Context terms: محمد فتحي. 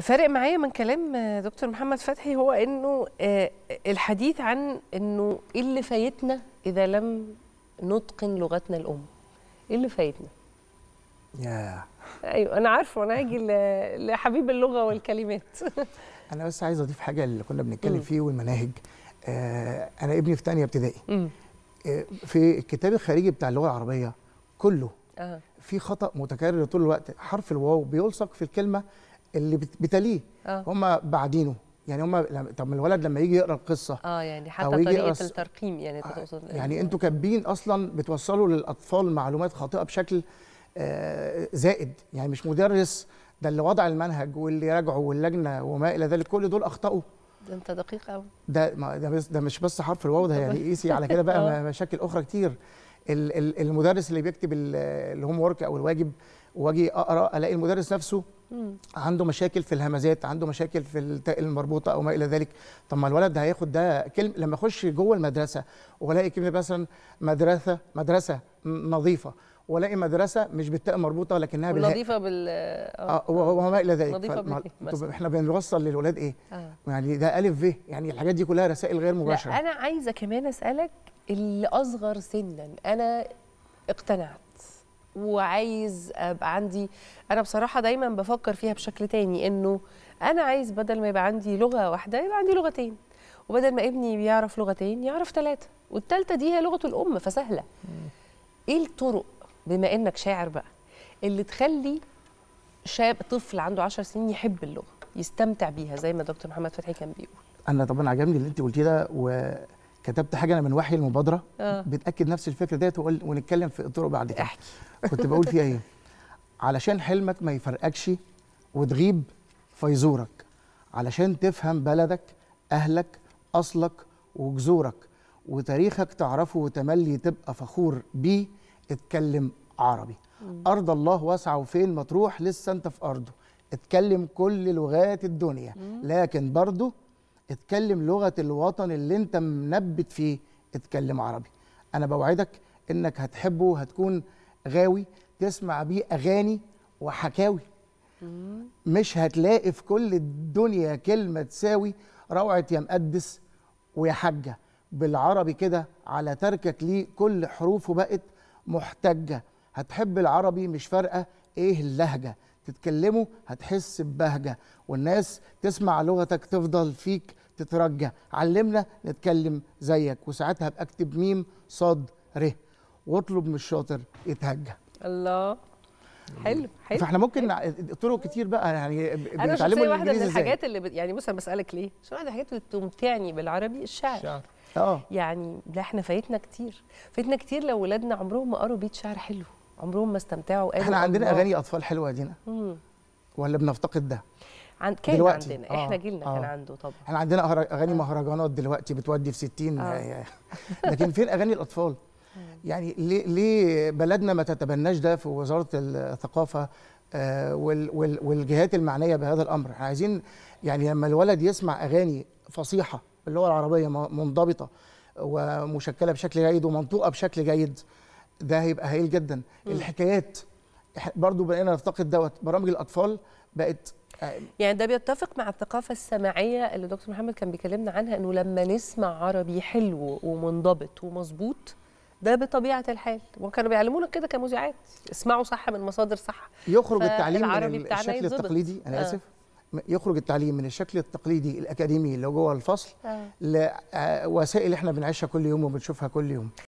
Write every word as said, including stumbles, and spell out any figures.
فارق معايا من كلام دكتور محمد فتحي هو انه الحديث عن انه ايه اللي فايتنا اذا لم نتقن لغتنا الام. ايه اللي فايتنا؟ ياه ايوه انا عارفه، انا هاجي لحبيب اللغه والكلمات. انا بس عايز اضيف حاجه اللي كنا بنتكلم فيه والمناهج. آه انا ابني في ثانيه ابتدائي. آه في الكتاب الخارجي بتاع اللغه العربيه كله آه. في خطا متكرر طول الوقت، حرف الواو بيلصق في الكلمه اللي بتليه آه. هم بعدينه يعني هم طب الولد لما يجي يقرا القصه اه يعني حتى طريقه أص... الترقيم يعني انت تقصد آه. يعني انتوا كاتبين اصلا بتوصلوا للاطفال معلومات خاطئه بشكل آه زائد، يعني مش مدرس ده اللي وضع المنهج واللي راجعه واللجنه وما الى ذلك، كل دول اخطاوا. ده انت دقيق قوي. ده ده, ده مش بس حرف الواو، ده يعني قيسي على كده بقى مشاكل اخرى كتير. المدرس اللي بيكتب الهوم ورك او الواجب واجي اقرا الاقي المدرس نفسه عنده مشاكل في الهمزات، عنده مشاكل في التاء المربوطه او ما الى ذلك. طب ما الولد ده هياخد ده كلمه لما اخش جوه المدرسه والاقي كلمه مثلا مدرسه مدرسه نظيفه والاقي مدرسه مش بالتاء مربوطه لكنها بالهاء نظيفه بال اه وما الى ذلك. طب احنا بنوصل للولاد ايه؟ آه. يعني ده الف ب، يعني الحاجات دي كلها رسائل غير مباشره. لا انا عايزه كمان اسالك اللي اصغر سنا، انا اقتنعت وعايز ابقى عندي، انا بصراحه دايما بفكر فيها بشكل تاني انه انا عايز بدل ما يبقى عندي لغه واحده يبقى عندي لغتين، وبدل ما ابني بيعرف لغتين يعرف ثلاثه، والثالثه دي هي لغه الام فسهله. ايه الطرق بما انك شاعر بقى اللي تخلي شاب طفل عنده عشر سنين يحب اللغه يستمتع بيها زي ما دكتور محمد فتحي كان بيقول؟ انا طبعا عجبني اللي انت قلتيه ده وكتبت حاجه انا من وحي المبادره آه. بتاكد نفس الفكره ديت ونتكلم في الطرق بعد كده. احكي كنت بقول فيها ايه؟ علشان حلمك ما يفرقكش وتغيب فيزورك، علشان تفهم بلدك اهلك اصلك وجذورك وتاريخك تعرفه وتملي تبقى فخور بيه، اتكلم عربي. أرض الله واسعة وفين ما تروح لسه أنت في أرضه، اتكلم كل لغات الدنيا لكن برضه اتكلم لغة الوطن اللي أنت منبت فيه، اتكلم عربي. أنا بوعدك إنك هتحبه، هتكون غاوي تسمع بيه أغاني وحكاوي. مش هتلاقي في كل الدنيا كلمة تساوي روعة يا مقدس ويا حجة، بالعربي كده على تركك ليه كل حروفه بقت محتجة. هتحب العربي مش فارقة ايه اللهجة، تتكلمه هتحس ببهجة والناس تسمع لغتك تفضل فيك تترجى. علمنا نتكلم زيك وساعتها بأكتب ميم صاد ر واطلب من الشاطر يتهجى. الله حلو حلو. فاحنا ممكن طرق كتير بقى يعني بنتعلموا الانجليزي ازاي. انا واحدة من الحاجات اللي بت... يعني بص انا بسألك ليه؟ عشان واحدة من الحاجات اللي بتمتعني بالعربي الشعر. شعر. اه يعني لا احنا فايتنا كتير، فايتنا كتير لو ولادنا عمرهم ما قروا بيت شعر حلو، عمرهم ما استمتعوا. احنا عندنا اغاني اطفال حلوه دينا مم. ولا بنفتقد ده؟ عند كان دلوقتي. عندنا آه. احنا جيلنا آه. كان عنده طبعا. احنا عندنا اغاني آه. مهرجانات دلوقتي بتودي في ستين آه. لكن فين اغاني الاطفال؟ يعني ليه ليه بلدنا ما تتبناش ده في وزاره الثقافه آه وال وال والجهات المعنيه بهذا الامر؟ احنا عايزين يعني لما الولد يسمع اغاني فصيحه اللغة العربية منضبطة ومشكلة بشكل جيد ومنطوقة بشكل جيد، ده هيبقى هايل جدا. م. الحكايات برضو بقينا نفتقد دوت، برامج الأطفال بقت يعني ده بيتفق مع الثقافة السماعية اللي دكتور محمد كان بيكلمنا عنها، إنه لما نسمع عربي حلو ومنضبط ومظبوط ده بطبيعة الحال، وكانوا بيعلمونا كده كمذيعات اسمعوا صح من مصادر صح، يخرج التعليم من الشكل التقليدي أنا آه. آسف يخرج التعليم من الشكل التقليدي الأكاديمي اللي جوه الفصل آه. لوسائل احنا بنعيشها كل يوم وبنشوفها كل يوم.